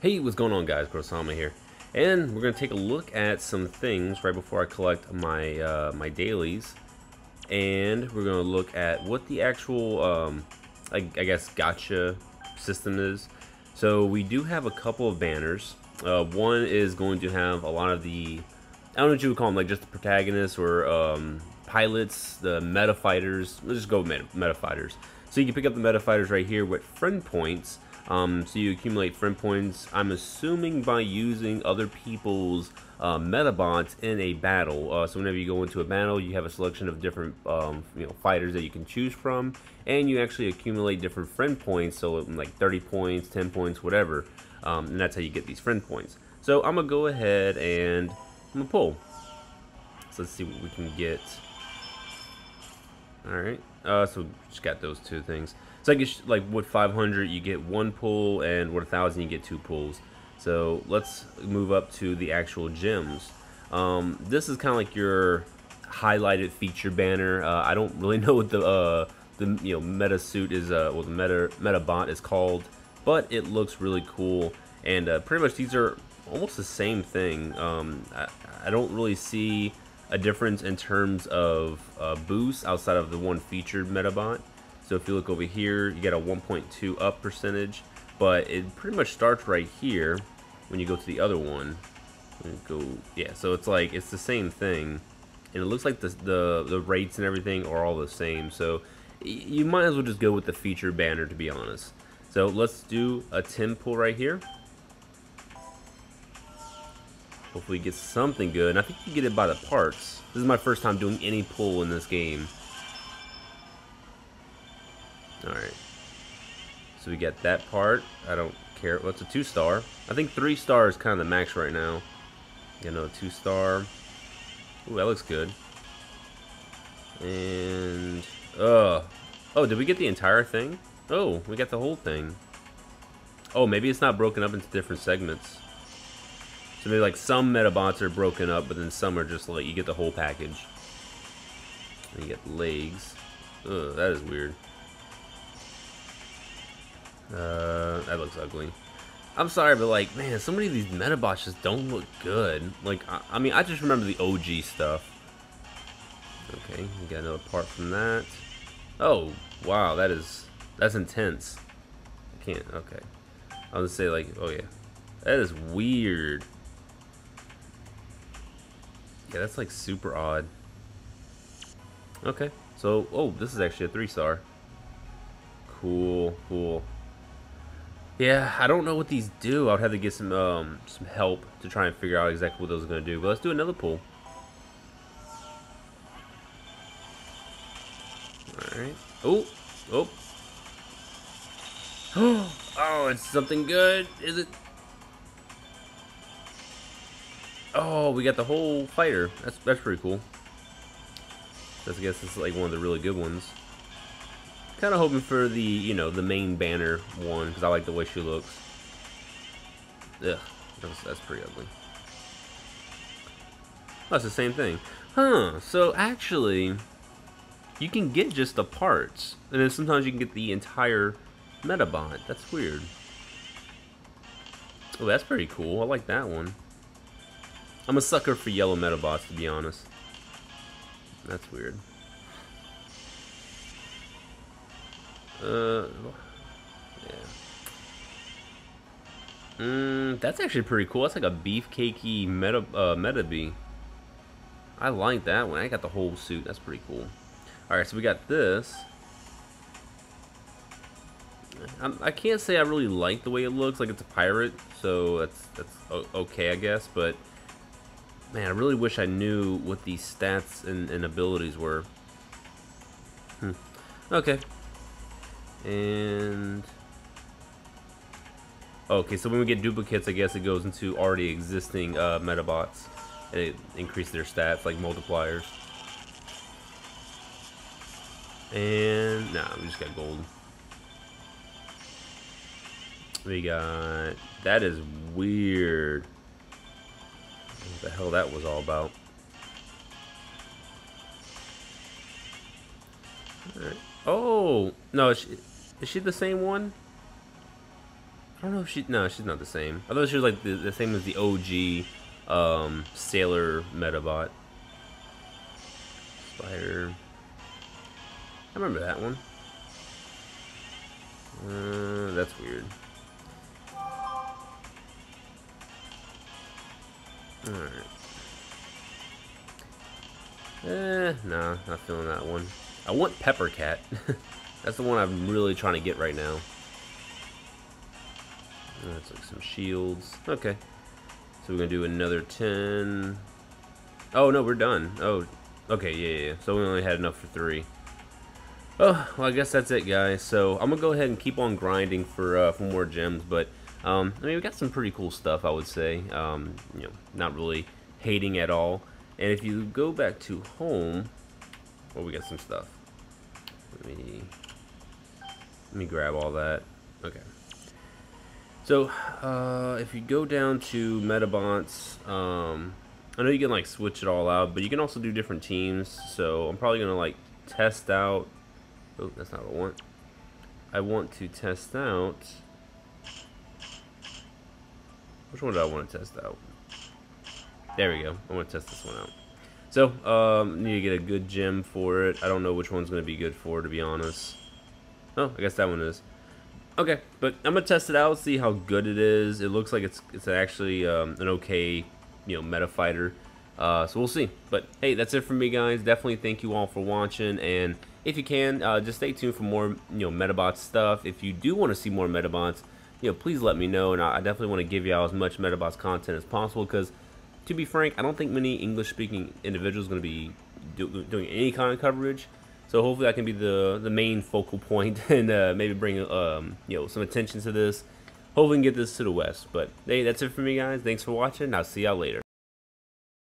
Hey, what's going on, guys? Krowsama here, and we're gonna take a look at some things right before I collect my my dailies, and we're gonna look at what the actual I guess gotcha system is. So we do have a couple of banners. One is going to have a lot of the, I don't know what you would call them, like just the protagonists or pilots, the metafighters. Let's just go metafighters. So you can pick up the metafighters right here with friend points. So you accumulate friend points, I'm assuming, by using other people's metabots in a battle. So whenever you go into a battle, you have a selection of different fighters that you can choose from, and you actually accumulate different friend points, so like 30 points, 10 points, whatever, and that's how you get these friend points. So I'm gonna go ahead and I'm gonna pull. So let's see what we can get. Alright, so just got those two things. So I guess like with 500 you get one pull, and with 1,000 you get two pulls. So let's move up to the actual gems. This is kind of like your highlighted feature banner. I don't really know what the meta suit is, well, the metabot is called, but it looks really cool. And pretty much these are almost the same thing. I don't really see a difference in terms of boost outside of the one featured metabot. So if you look over here, you get a 1.2 up percentage, but it pretty much starts right here when you go to the other one. Yeah, so it's like, it's the same thing, and it looks like the rates and everything are all the same, so you might as well just go with the feature banner, to be honest. So let's do a 10 pull right here. Hopefully get something good, and I think you get it by the parts. This is my first time doing any pull in this game. Alright, so we got that part. I don't care. Well, it's a 2-star. I think 3-star is kind of the max right now. Get another 2-star. Ooh, that looks good. And oh, did we get the entire thing? Oh, we got the whole thing. Oh, maybe it's not broken up into different segments. So maybe like some metabots are broken up, but then some are just like you get the whole package. And you get legs. Ugh, that is weird. That looks ugly. I'm sorry, but like, man, so many of these metabots just don't look good. Like, I mean, I just remember the OG stuff. Okay, we got another part from that. Oh, wow, that's intense. I can't. Okay, I'll just say like, oh yeah, that is weird. Yeah, that's like super odd. Okay, so oh, this is actually a 3-star. Cool, cool. Yeah, I don't know what these do. I would have to get some help to try and figure out exactly what those are going to do. But let's do another pull. All right. Oh, oh, oh! It's something good. Is it? Oh, we got the whole fighter. That's pretty cool. I guess it's like one of the really good ones. Kind of hoping for the, you know, the main banner one, because I like the way she looks. Ugh, that's pretty ugly. That's the same thing. Huh, so actually, you can get just the parts, and then sometimes you can get the entire metabot. That's weird. Oh, that's pretty cool. I like that one. I'm a sucker for yellow metabots, to be honest. That's weird. Yeah. That's actually pretty cool. That's like a beefcakey meta bee. I like that one. I got the whole suit. That's pretty cool. All right, so we got this. I can't say I really like the way it looks. Like, it's a pirate, so that's okay, I guess. But man, I really wish I knew what these stats and abilities were. Okay. And okay, so when we get duplicates, I guess it goes into already existing metabots, and it increases their stats like multipliers. And nah, we just got gold. We got, that is weird. What the hell that was all about? All right. Oh no, is she the same one? I don't know if she's not the same. I thought she was like the same as the OG Sailor Metabot Spider. I remember that one. That's weird. Alright. Nah, not feeling that one. I want Pepper Cat. That's the one I'm really trying to get right now. That's like some shields. Okay. So we're gonna do another 10. Oh no, we're done. Oh, okay, yeah. So we only had enough for 3. Oh, well, I guess that's it, guys. So I'm gonna go ahead and keep on grinding for more gems, but I mean, we got some pretty cool stuff, I would say. You know, not really hating at all. And if you go back to home, well, we got some stuff. Let me grab all that. Okay. So if you go down to Metabots, I know you can like switch it all out, but you can also do different teams. So I'm probably gonna like test out. Oh, that's not what I want. I want to test out. Which one do I want to test out? There we go. I want to test this one out. So, need to get a good gem for it. I don't know which one's going to be good for, to be honest. Oh, I guess that one is. Okay, but I'm going to test it out, see how good it is. It looks like it's actually an okay, you know, meta fighter. So we'll see. But, hey, that's it for me, guys. Definitely thank you all for watching. And if you can, just stay tuned for more, you know, Metabot stuff. If you do want to see more Metabots, you know, please let me know. And I definitely want to give you all as much Metabots content as possible because, to be frank, I don't think many English-speaking individuals are going to be doing any kind of coverage, so hopefully that can be the main focal point and maybe bring you know, some attention to this. Hopefully we can get this to the West, but hey, that's it for me, guys. Thanks for watching. I'll see y'all later.